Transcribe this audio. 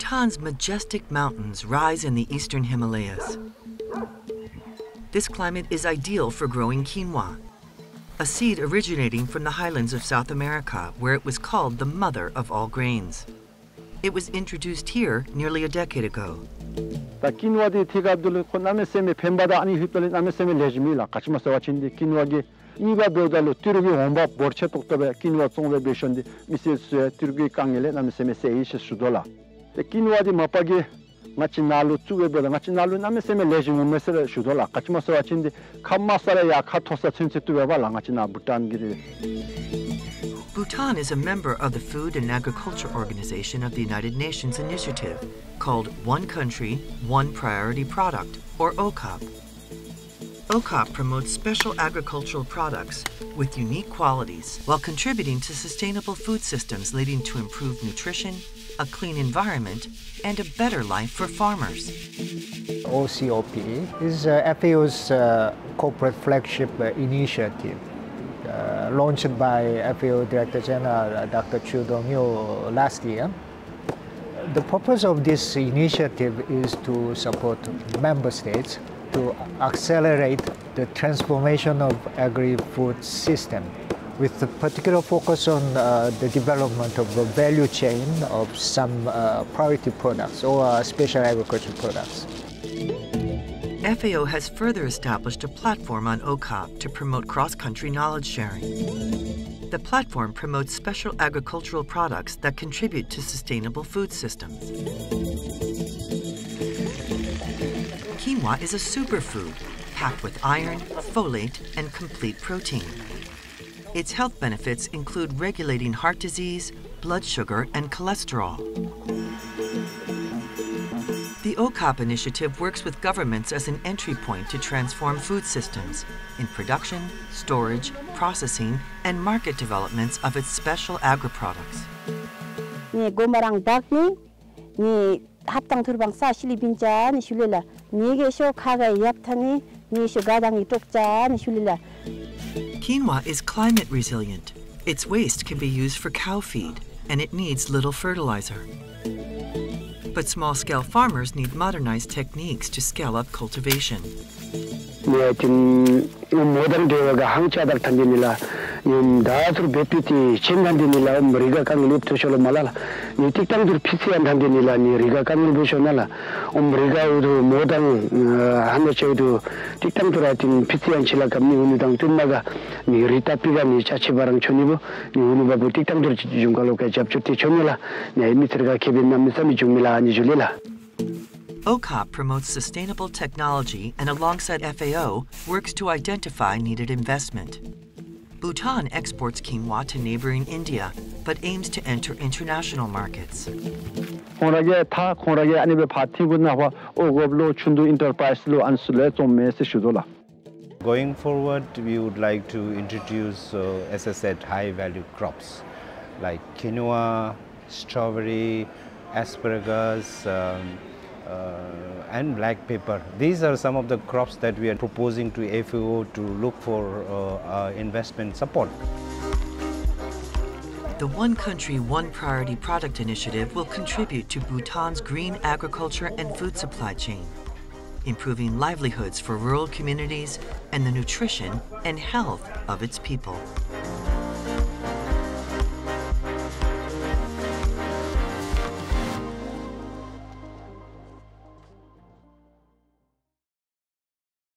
Bhutan's majestic mountains rise in the eastern Himalayas. This climate is ideal for growing quinoa, a seed originating from the highlands of South America, where it was called the mother of all grains. It was introduced here nearly a decade ago. Bhutan is a member of the Food and Agriculture Organization of the United Nations initiative called One Country, One Priority Product, or OCOP. OCOP promotes special agricultural products with unique qualities while contributing to sustainable food systems, leading to improved nutrition, a clean environment, and a better life for farmers. OCOP is FAO's corporate flagship initiative. Launched by FAO Director General Dr. Chu Dong-Yu last year. The purpose of this initiative is to support member states to accelerate the transformation of agri-food system, with a particular focus on the development of the value chain of some priority products or special agricultural products. FAO has further established a platform on OCOP to promote cross-country knowledge sharing. The platform promotes special agricultural products that contribute to sustainable food systems. Quinoa is a superfood packed with iron, folate, and complete protein. Its health benefits include regulating heart disease, blood sugar, and cholesterol. The OCOP initiative works with governments as an entry point to transform food systems in production, storage, processing, and market developments of its special agri-products. Quinoa is climate resilient. Its waste can be used for cow feed, and it needs little fertilizer. But small-scale farmers need modernized techniques to scale up cultivation. OCOP promotes sustainable technology and, alongside FAO, works to identify needed investment. Bhutan exports quinoa to neighboring India, but aims to enter international markets. Going forward, we would like to introduce, as I said, high-value crops like quinoa, strawberry, asparagus, and black pepper. These are some of the crops that we are proposing to FAO to look for investment support. The One Country, One Priority Product initiative will contribute to Bhutan's green agriculture and food supply chain, improving livelihoods for rural communities and the nutrition and health of its people.